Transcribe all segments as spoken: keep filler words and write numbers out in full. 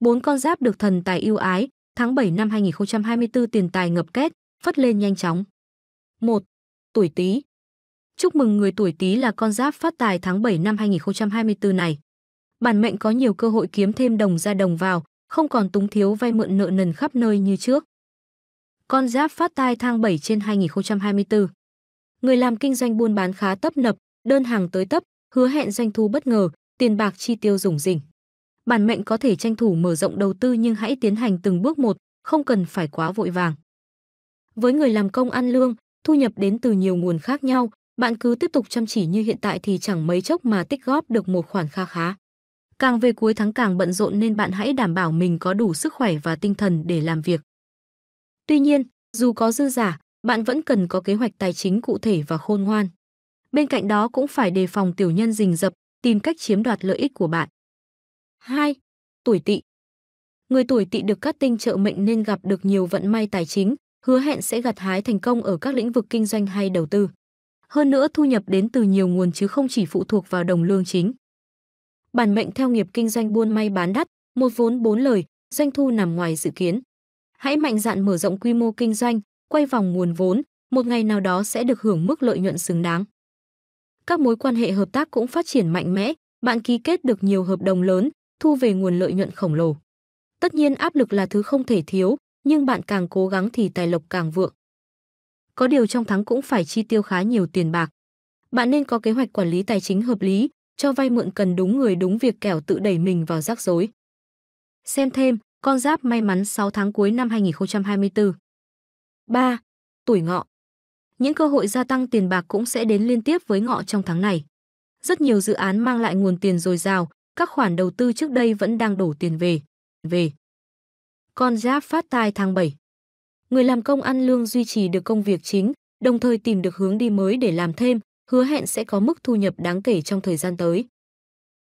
Bốn con giáp được thần tài ưu ái, tháng bảy năm hai nghìn không trăm hai mươi tư tiền tài ngập két, phất lên nhanh chóng. một. Tuổi Tý. Chúc mừng người tuổi Tý là con giáp phát tài tháng bảy năm hai nghìn không trăm hai mươi tư này. Bản mệnh có nhiều cơ hội kiếm thêm đồng ra đồng vào, không còn túng thiếu vay mượn nợ nần khắp nơi như trước. Con giáp phát tài tháng bảy trên hai nghìn không trăm hai mươi tư. Người làm kinh doanh buôn bán khá tấp nập, đơn hàng tới tấp, hứa hẹn doanh thu bất ngờ, tiền bạc chi tiêu rủng rỉnh. Bản mệnh có thể tranh thủ mở rộng đầu tư nhưng hãy tiến hành từng bước một, không cần phải quá vội vàng. Với người làm công ăn lương, thu nhập đến từ nhiều nguồn khác nhau, bạn cứ tiếp tục chăm chỉ như hiện tại thì chẳng mấy chốc mà tích góp được một khoản kha khá. Càng về cuối tháng càng bận rộn nên bạn hãy đảm bảo mình có đủ sức khỏe và tinh thần để làm việc. Tuy nhiên, dù có dư giả, bạn vẫn cần có kế hoạch tài chính cụ thể và khôn ngoan. Bên cạnh đó cũng phải đề phòng tiểu nhân rình rập, tìm cách chiếm đoạt lợi ích của bạn. hai. Tuổi Tỵ. Người tuổi Tỵ được các tinh trợ mệnh nên gặp được nhiều vận may tài chính, hứa hẹn sẽ gặt hái thành công ở các lĩnh vực kinh doanh hay đầu tư. Hơn nữa thu nhập đến từ nhiều nguồn chứ không chỉ phụ thuộc vào đồng lương chính. Bản mệnh theo nghiệp kinh doanh buôn may bán đắt, một vốn bốn lời, doanh thu nằm ngoài dự kiến. Hãy mạnh dạn mở rộng quy mô kinh doanh, quay vòng nguồn vốn, một ngày nào đó sẽ được hưởng mức lợi nhuận xứng đáng. Các mối quan hệ hợp tác cũng phát triển mạnh mẽ, bạn ký kết được nhiều hợp đồng lớn, thu về nguồn lợi nhuận khổng lồ. Tất nhiên áp lực là thứ không thể thiếu, nhưng bạn càng cố gắng thì tài lộc càng vượng. Có điều trong tháng cũng phải chi tiêu khá nhiều tiền bạc. Bạn nên có kế hoạch quản lý tài chính hợp lý, cho vay mượn cần đúng người đúng việc kẻo tự đẩy mình vào rắc rối. Xem thêm, con giáp may mắn sáu tháng cuối năm hai nghìn không trăm hai mươi tư. ba. Tuổi Ngọ. Những cơ hội gia tăng tiền bạc cũng sẽ đến liên tiếp với Ngọ trong tháng này. Rất nhiều dự án mang lại nguồn tiền dồi dào, các khoản đầu tư trước đây vẫn đang đổ tiền về. Về. Con giáp phát tài tháng bảy. Người làm công ăn lương duy trì được công việc chính, đồng thời tìm được hướng đi mới để làm thêm, hứa hẹn sẽ có mức thu nhập đáng kể trong thời gian tới.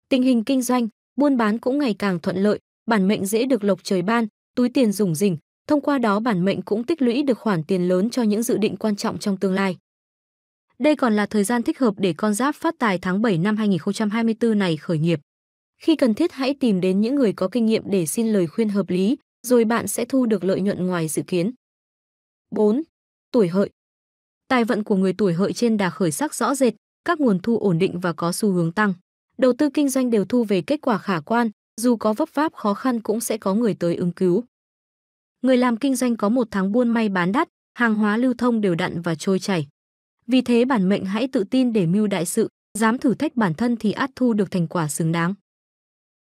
Tình hình kinh doanh, buôn bán cũng ngày càng thuận lợi, bản mệnh dễ được lộc trời ban, túi tiền rủng rỉnh, thông qua đó bản mệnh cũng tích lũy được khoản tiền lớn cho những dự định quan trọng trong tương lai. Đây còn là thời gian thích hợp để con giáp phát tài tháng bảy năm hai nghìn không trăm hai mươi tư này khởi nghiệp. Khi cần thiết hãy tìm đến những người có kinh nghiệm để xin lời khuyên hợp lý, rồi bạn sẽ thu được lợi nhuận ngoài dự kiến. bốn. Tuổi Hợi. Tài vận của người tuổi Hợi trên đà khởi sắc rõ rệt, các nguồn thu ổn định và có xu hướng tăng. Đầu tư kinh doanh đều thu về kết quả khả quan, dù có vấp váp khó khăn cũng sẽ có người tới ứng cứu. Người làm kinh doanh có một tháng buôn may bán đắt, hàng hóa lưu thông đều đặn và trôi chảy. Vì thế bản mệnh hãy tự tin để mưu đại sự, dám thử thách bản thân thì ắt thu được thành quả xứng đáng.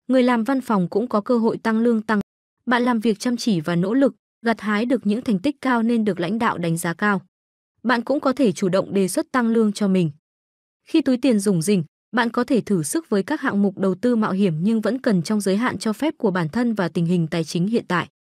Người làm văn phòng cũng có cơ hội tăng lương tăng. Bạn làm việc chăm chỉ và nỗ lực, gặt hái được những thành tích cao nên được lãnh đạo đánh giá cao. Bạn cũng có thể chủ động đề xuất tăng lương cho mình. Khi túi tiền rủng rỉnh, bạn có thể thử sức với các hạng mục đầu tư mạo hiểm nhưng vẫn cần trong giới hạn cho phép của bản thân và tình hình tài chính hiện tại.